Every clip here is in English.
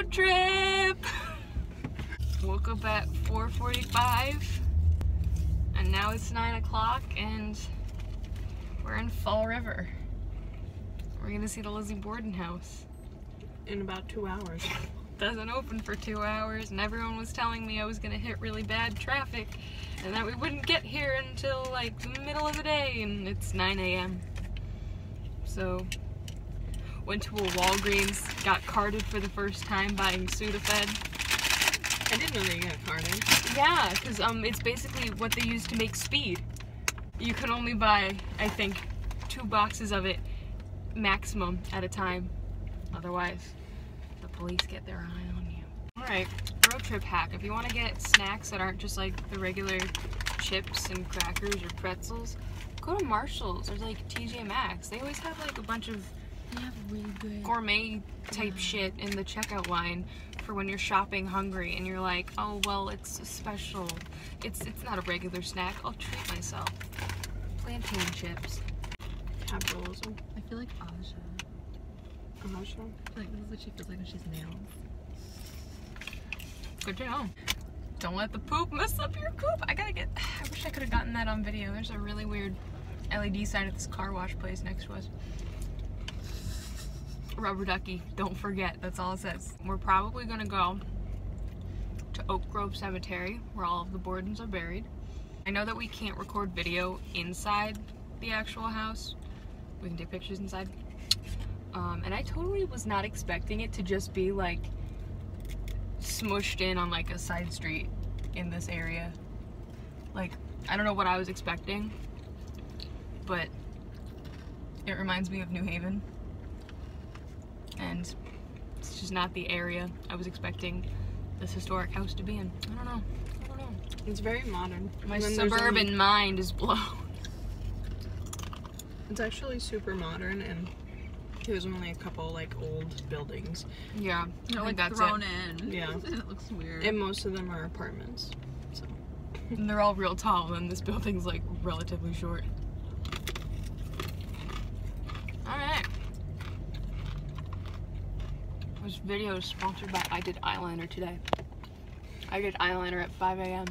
road trip. Woke up at 4:45 and now it's 9 o'clock and we're in Fall River. We're gonna see the Lizzie Borden house. In about 2 hours. Doesn't open for 2 hours, and everyone was telling me I was gonna hit really bad traffic and that we wouldn't get here until like the middle of the day, and it's 9 a.m. So went to a Walgreens, got carded for the first time buying Sudafed. I didn't know they got carded. Yeah, because it's basically what they use to make speed. You can only buy, I think, 2 boxes of it maximum at a time. Otherwise, the police get their eye on you. Alright, road trip hack. If you want to get snacks that aren't just like the regular chips and crackers or pretzels, go to Marshall's or like TJ Maxx. They always have like a bunch of really good gourmet type shit in the checkout line for when you're shopping hungry and you're like, oh well, it's special, it's not a regular snack, I'll treat myself. Plantain chips. Capitalism. I feel like Aja. I'm not sure. I feel like this is what she feels like when she's nails. Good to know. Don't let the poop mess up your coop. I wish I could have gotten that on video. There's a really weird LED sign at this car wash place next to us. Rubber ducky, don't forget, that's all it says. We're probably gonna go to Oak Grove Cemetery where all of the Bordens are buried. I know that we can't record video inside the actual house. We can take pictures inside. And I totally was not expecting it to just be like smushed in on like a side street in this area. Like, I don't know what I was expecting, but it reminds me of New Haven. And it's just not the area I was expecting this historic house to be in. I don't know. It's very modern. My suburban mind is blown. It's actually super modern, and there's only a couple like old buildings. Yeah, they're like thrown in. Yeah, it looks weird. And most of them are apartments. So. And they're all real tall, and this building's like relatively short. All right. This video is sponsored by I Did Eyeliner today. I did eyeliner at 5 a.m.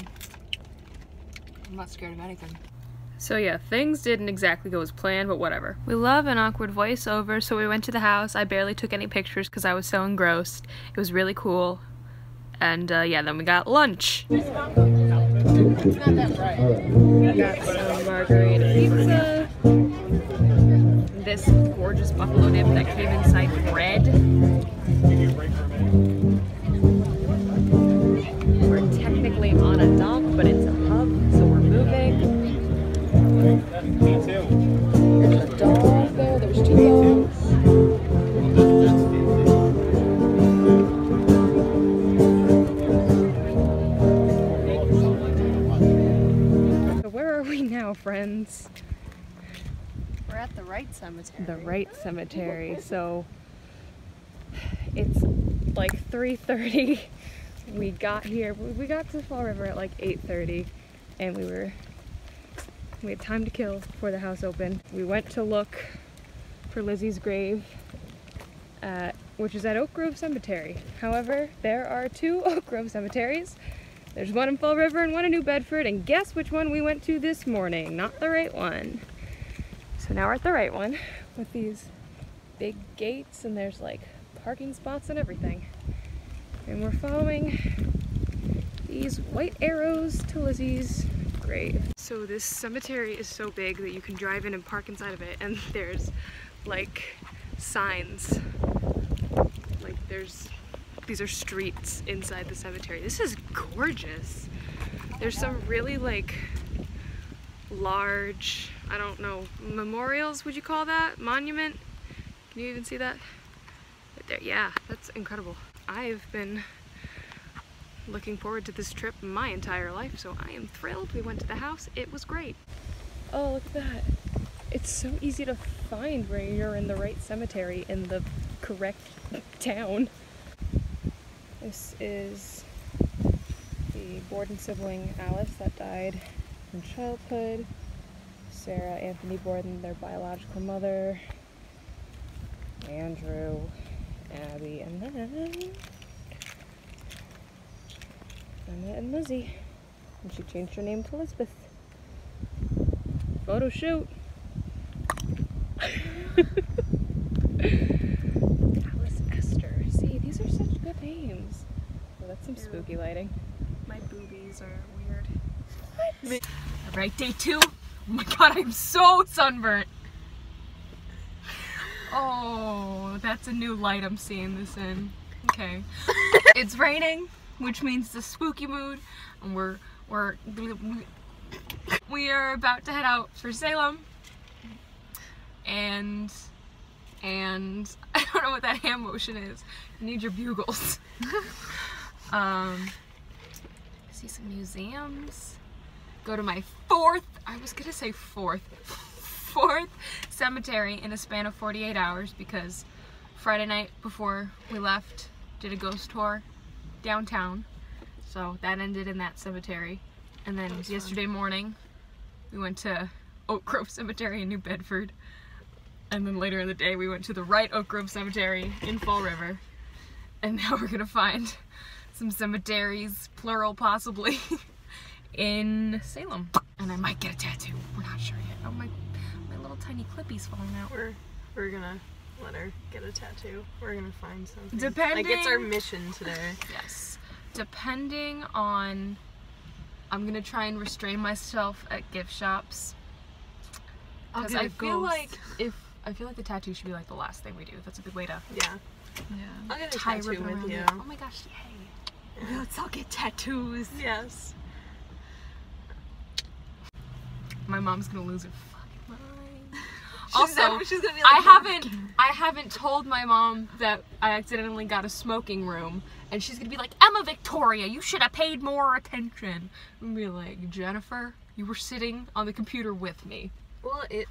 I'm not scared of anything. So yeah, things didn't exactly go as planned, but whatever. We love an awkward voiceover, so we went to the house. I barely took any pictures because I was so engrossed. It was really cool. And yeah, then we got lunch. It's not that bright. We got some margarita pizza. This gorgeous buffalo dip that came inside bread. We're technically on a dock, but it's a hub, so we're moving. There's a dog there, there's 2 dogs. So where are we now, friends? We're at the Wright Cemetery. The Wright Cemetery, so... It's like 3:30. We got here. We got to Fall River at like 8:30, and we had time to kill before the house opened. We went to look for Lizzie's grave, which is at Oak Grove Cemetery. However, there are 2 Oak Grove cemeteries. There's one in Fall River and one in New Bedford. And guess which one we went to this morning? Not the right one. So now we're at the right one with these big gates, and there's like parking spots and everything. And we're following these white arrows to Lizzie's grave. So this cemetery is so big that you can drive in and park inside of it, and there's like signs. Like these are streets inside the cemetery. This is gorgeous. There's some really like large, I don't know, memorials, would you call that? Monument? Can you even see that? There. Yeah, that's incredible. I've been looking forward to this trip my entire life, so I am thrilled. We went to the house. It was great. Oh, look at that. It's so easy to find where you're in the right cemetery in the correct town. This is the Borden sibling Alice that died in childhood. Sarah, Anthony Borden, their biological mother. Andrew. Abby, and then Anna and Lizzie. And she changed her name to Elizabeth. Photo shoot. Alice Esther. See, these are such good names. Oh, that's some spooky lighting. My boobies are weird. What? Alright, day two. Oh my god, I'm so sunburnt. Oh, that's a new light I'm seeing this in. Okay. It's raining, which means the spooky mood, and we are about to head out for Salem. And I don't know what that hand motion is. I need your bugles. See some museums. Go to my fourth cemetery in a span of 48 hours because Friday night before we left, did a ghost tour downtown. So that ended in that cemetery. And then yesterday morning, we went to Oak Grove Cemetery in New Bedford. And then later in the day, we went to the Oak Grove Cemetery in Fall River. And now we're gonna find some cemeteries, plural possibly, in Salem. And I might get a tattoo. We're not sure yet. Oh, my little tiny clippies falling out. We're gonna let her get a tattoo. We're gonna find something. Depending, like, it's our mission today. Yes. Depending on, I'm gonna try and restrain myself at gift shops. Because I feel like I feel like the tattoo should be like the last thing we do. That's a good way to I'll get a tattoo with you. Oh my gosh! Yay! Yeah. Let's all get tattoos. Yes. My mom's gonna lose her fucking mind. Also, she's gonna be like, I haven't told my mom that I accidentally got a smoking room, and she's gonna be like, Emma Victoria, you should have paid more attention. I'm gonna be like, Jennifer, you were sitting on the computer with me. Well, it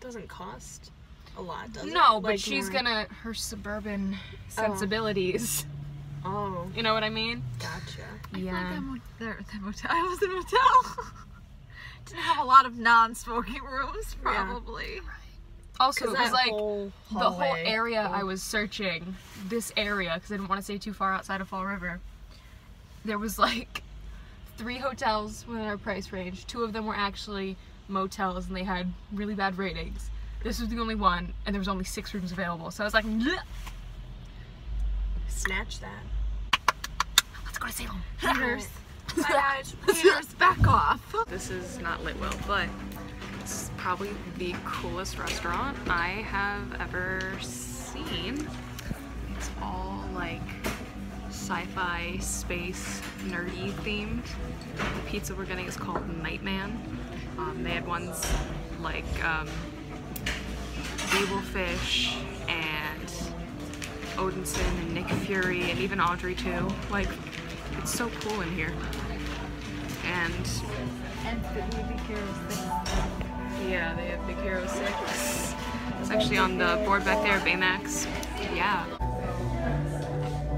doesn't cost a lot, does it? No, but like, she's gonna her suburban sensibilities. Oh. You know what I mean? Gotcha. Yeah. I was in a motel. Didn't have a lot of non-smoking rooms, probably. Yeah. Also, it was like the whole area I was searching, this area, because I didn't want to stay too far outside of Fall River. There was like 3 hotels within our price range. 2 of them were actually motels and they had really bad ratings. This was the only one, and there was only 6 rooms available. So I was like, bleh. Snatch that. Let's go to Salem. Haters. Haters, back off. This is not lit well, but this is probably the coolest restaurant I have ever seen. It's all like sci-fi, space, nerdy themed. The pizza we're getting is called Nightman. They had ones like Babelfish and Odinson and Nick Fury and even Audrey too. Like, it's so cool in here. And Big Hero 6. Yeah, they have Big Hero 6. It's actually on the board back there, Baymax. Yeah.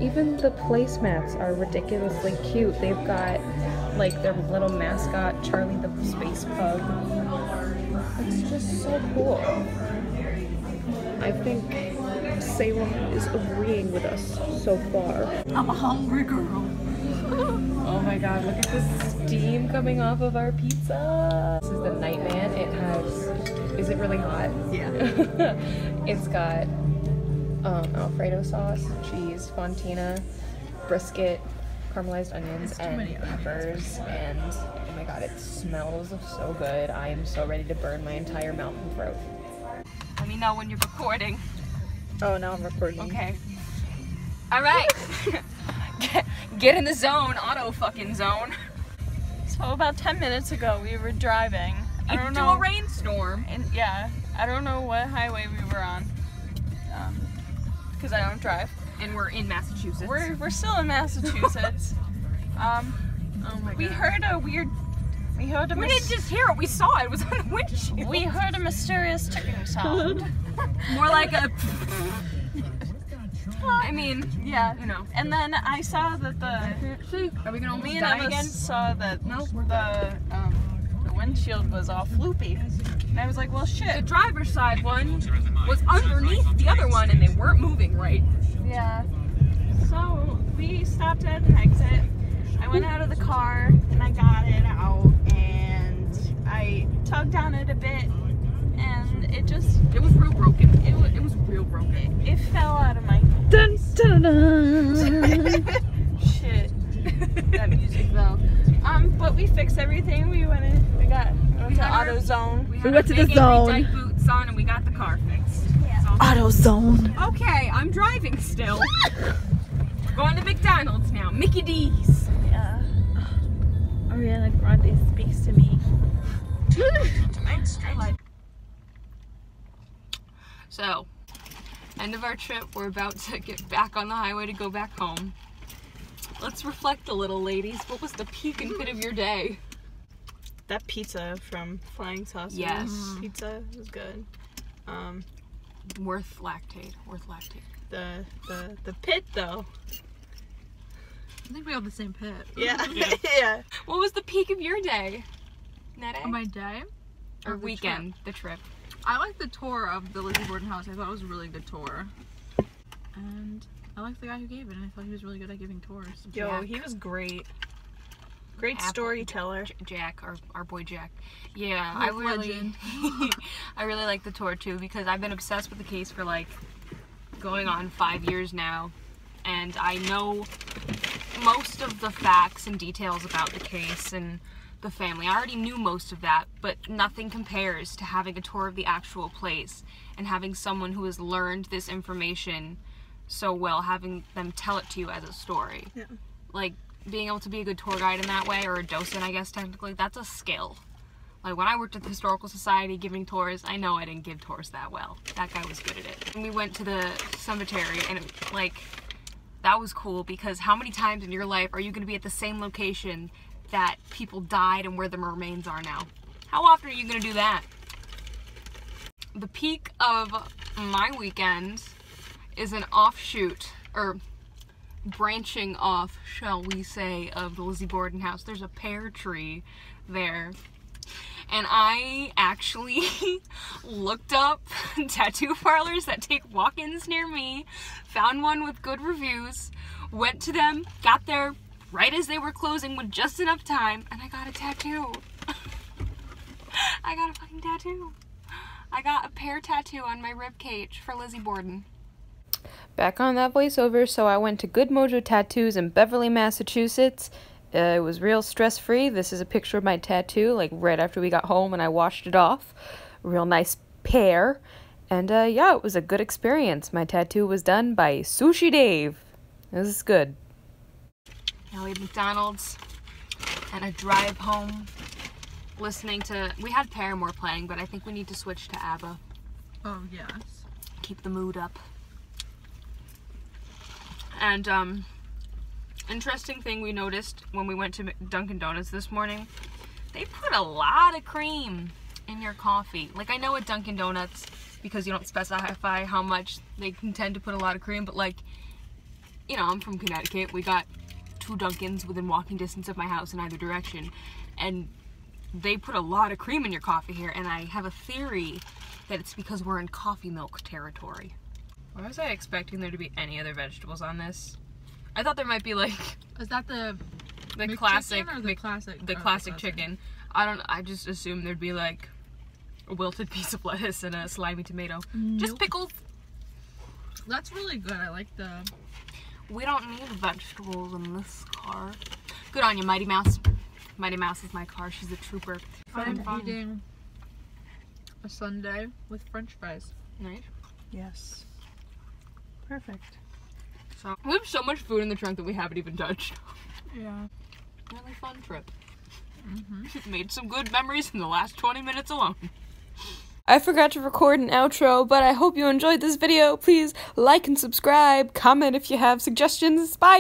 Even the placemats are ridiculously cute. They've got like their little mascot, Charlie the Space Pug. It's just so cool. I think Salem is agreeing with us so far. I'm a hungry girl. Oh my god, look at the steam coming off of our pizza. This is the Nightman. It has, is it really hot? Yeah. It's got Alfredo sauce, cheese, fontina, brisket, caramelized onions, and peppers, and oh my god, it smells so good. I am so ready to burn my entire mouth and throat. Let me know when you're recording. Oh, now I'm recording. Okay. Alright. Get in the zone. Auto fucking zone. So about 10 minutes ago, we were driving. I don't know. Into a rainstorm. And yeah. I don't know what highway we were on. Because I don't drive. And we're in Massachusetts. We're still in Massachusetts. Oh my god. We didn't just hear it. We saw it. It was on the windshield. We heard a mysterious ticking sound. More like a. I mean, yeah, you know. And then I saw that the. Are we gonna almost die again? Saw that the windshield was all floopy, and I was like, well, shit. The driver's side one was underneath the other one, and they weren't moving right. Yeah. So we stopped stopped at an exit. I went out of the car and I got it out and I tugged on it a bit and it just, it was real broken. It was real broken. It fell out of my hands. Dun, dun, dun. Shit. That music though. But we fixed everything. We went in, we went to AutoZone. We went to the zone. We boots on and we got the car fixed. Yeah. AutoZone. Okay, I'm driving still. We're going to McDonald's now. Mickey D's. Yeah. Ariana Grande speaks to me. So, end of our trip. We're about to get back on the highway to go back home. Let's reflect a little, ladies. What was the peak and fit of your day? That pizza from Flying Saucer. Yes. Pizza was good. Worth lactate. Worth lactate. The pit though. I think we all the same pit. Yeah. Yeah. Yeah. What was the peak of your day? Nette? My day? Or the weekend. Trip? The trip. I liked the tour of the Lizzie Borden house. I thought it was a really good tour. And I liked the guy who gave it, and I thought he was really good at giving tours. Yo, Jack. He was great. Great storyteller. Jack, our boy Jack. Yeah, I really, I really like the tour too, because I've been obsessed with the case for like going on 5 years now, and I know most of the facts and details about the case and the family. I already knew most of that, but nothing compares to having a tour of the actual place and having someone who has learned this information so well, having them tell it to you as a story. Yeah. Like being able to be a good tour guide in that way, or a docent, I guess technically, that's a skill. Like when I worked at the Historical Society giving tours, I know I didn't give tours that well. That guy was good at it. And we went to the cemetery and it, like, that was cool because how many times in your life are you gonna be at the same location that people died and where the remains are now? How often are you gonna do that? The peak of my weekend is an offshoot, or branching off, shall we say, of the Lizzie Borden house. There's a pear tree there. And I actually looked up tattoo parlors that take walk-ins near me, found one with good reviews, went to them, got there right as they were closing with just enough time, and I got a tattoo. I got a fucking tattoo. I got a pear tattoo on my rib cage for Lizzie Borden. Back on that voiceover, so I went to Good Mojo Tattoos in Beverly, Massachusetts. It was real stress-free. This is a picture of my tattoo, like right after we got home and I washed it off. Real nice pear. And yeah, it was a good experience. My tattoo was done by Sushi Dave. This is good. Now we had McDonald's and a drive home. Listening to, we had Paramore playing, but I think we need to switch to ABBA. Oh, yes. Keep the mood up. And interesting thing we noticed when we went to Dunkin' Donuts this morning, they put a lot of cream in your coffee. Like I know at Dunkin' Donuts, because you don't specify how much, they can tend to put a lot of cream, but like, you know, I'm from Connecticut, we got two Dunkins within walking distance of my house in either direction, and they put a lot of cream in your coffee here, and I have a theory that it's because we're in coffee milk territory. Why was I expecting there to be any other vegetables on this? I thought there might be like... Is that the classic or the classic? The classic chicken. I don't. I just assumed there'd be like a wilted piece of lettuce and a slimy tomato. Nope. Just pickles. That's really good. I like the... We don't need vegetables in this car. Good on you, Mighty Mouse. Mighty Mouse is my car. She's a trooper. I'm eating a sundae with French fries. Nice. Yes. Perfect. So, we have so much food in the trunk that we haven't even touched. Yeah. Really fun trip. Mm-hmm. Made some good memories in the last 20 minutes alone. I forgot to record an outro, but I hope you enjoyed this video. Please like and subscribe. Comment if you have suggestions. Bye!